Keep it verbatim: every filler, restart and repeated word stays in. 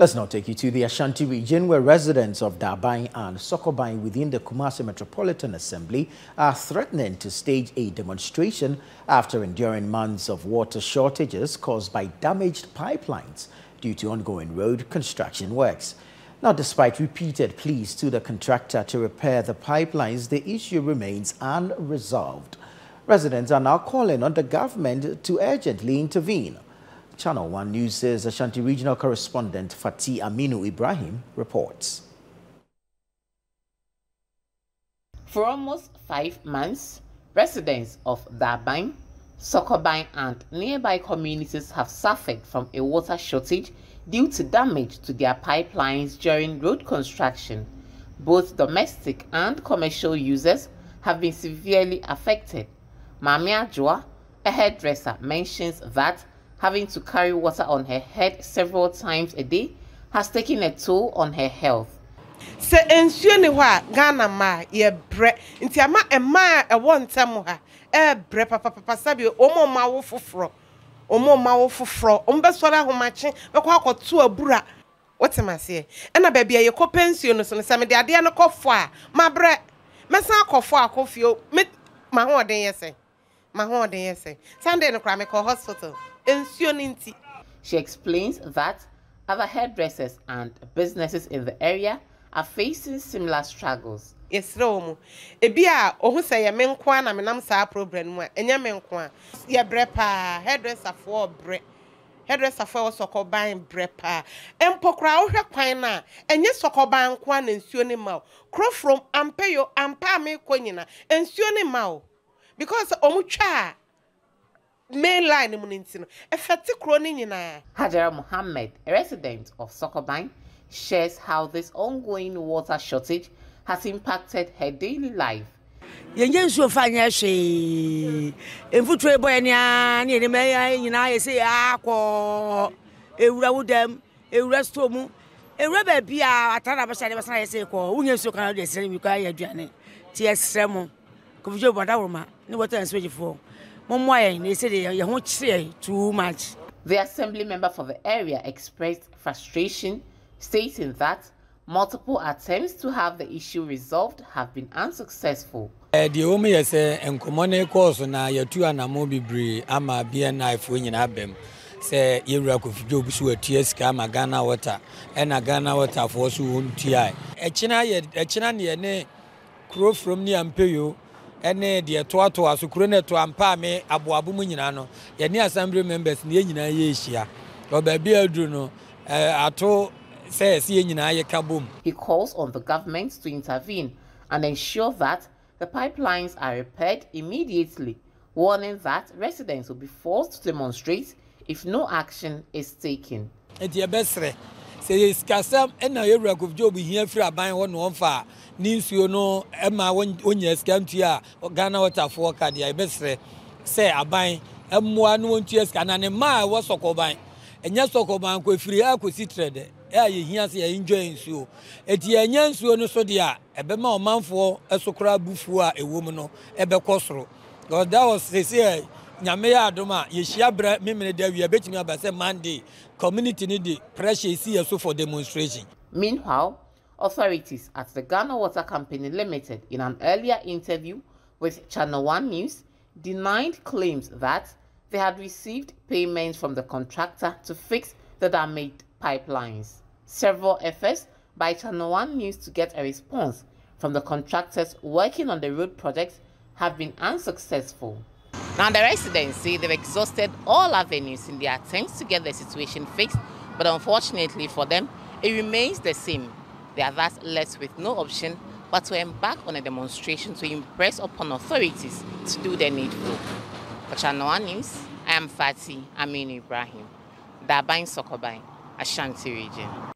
Let's now take you to the Ashanti region, where residents of Daban and Sokoban within the Kumasi Metropolitan Assembly are threatening to stage a demonstration after enduring months of water shortages caused by damaged pipelines due to ongoing road construction works. Now, despite repeated pleas to the contractor to repair the pipelines, the issue remains unresolved. Residents are now calling on the government to urgently intervene. Channel One News' Ashanti regional correspondent Fati Aminu Ibrahim reports. For almost five months, residents of Daban, Sokoban and nearby communities have suffered from a water shortage due to damage to their pipelines during road construction. Both domestic and commercial users have been severely affected. Mamia Jua, a hairdresser, mentions that having to carry water on her head several times a day has taken a toll on her health. Se ensuene wa Ghana ma ye bre nti ama ema e wontam ha e bre papa papa sabio omo ma wo fofro omo ma wo fofro ombe sore ahomache beko akoto abura wotemase e na baabia ye ko pension so se me de ade no kofo a ma bre mesa akofo akofio ma ho oden yese ma ho oden yese sunday no kra me ko hospital. She explains that other hairdressers and businesses in the area are facing similar struggles. Esromo ebia ohun say ye menko ana menam sa problem mu enya menko a ye brepa hairdresser for bre hairdresser for Sokoban brepa empokra ohwe kwan na enye Sokoban nko ana nsuo ne ma kro from ampeyo ampa me konyina nsuo ne ma because omutwa mainline Munintino, a fatty cronin. Hajera Mohammed, a resident of Sokoban, shares how this ongoing water shortage has impacted her daily life. Yensu Fanyashi, in Futre Boyan, in the Maya, in I say, Aqua, a Raudem, a Restomu, a Rebel Bia, a Tarabasa, I say, who knows you can't say you can't journey. T S. Samo, Kujo Badawama, no water and switch for. Too much. The assembly member for the area expressed frustration, stating that multiple attempts to have the issue resolved have been unsuccessful. The only and common cause na yatu anamobi bre ama B N I for in Abem say Iraku Job Sue T S Kama Ghana Water and a Ghana Water for Suun T I. A China yet a China ne crow from the Ampeyo. Ene de toa toa so krone toa mpa me aboabo mu nyina no ye ne assembly members ne nyina ye hia oba bia dru no ato se se nyina ye kabom. He calls on the government to intervene and ensure that the pipelines are repaired immediately, warning that residents will be forced to demonstrate if no action is taken. Enti ebesre se skasam ena ye rekof job hia firi aban ho no fa ninsuo no ema wonye skantua Ghana Water for card ya besre se aban emmoa no wontua skana ne ma wo Sokoban enya Sokoban ko firi akosi trade ya ye hia se ya enjoy nsuo eti enya nsuo no so dia ebema omanfo esokora bufu a ewom no ebekosoro god that was say say nyame ya adoma ye hia bra memene da wi abetimi abase Monday community need the pressure is here so for demonstration. Meanwhile, authorities at the Ghana Water Company Limited, in an earlier interview with Channel One News, denied claims that they had received payments from the contractor to fix the damaged pipelines. Several efforts by Channel One News to get a response from the contractors working on the road projects have been unsuccessful. Now, the residents say they've exhausted all avenues in their attempts to get the situation fixed, but unfortunately for them, it remains the same. They are thus left with no option but to embark on a demonstration to impress upon authorities to do their needful. For Channel One News, I am Fati Aminu Ibrahim, Daban Sokoban, Ashanti region.